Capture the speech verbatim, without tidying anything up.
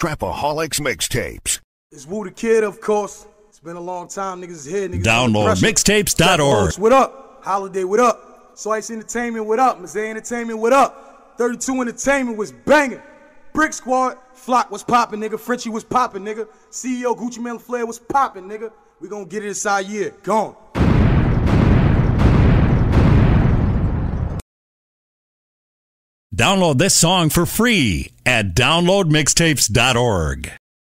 Trapaholics Mixtapes. It's Woo the Kid, of course. It's been a long time. Niggas is here. Niggas Download Mixtapes dot org. What up? Holiday, what up? Slice Entertainment, what up? Mazay Entertainment, what up? thirty-two Entertainment was banging. Brick Squad, Flock was popping, nigga. Frenchie was popping, nigga. C E O Gucci Mane was popping, nigga. We gonna get it inside year. Gone. Download this song for free at download mixtapes dot org.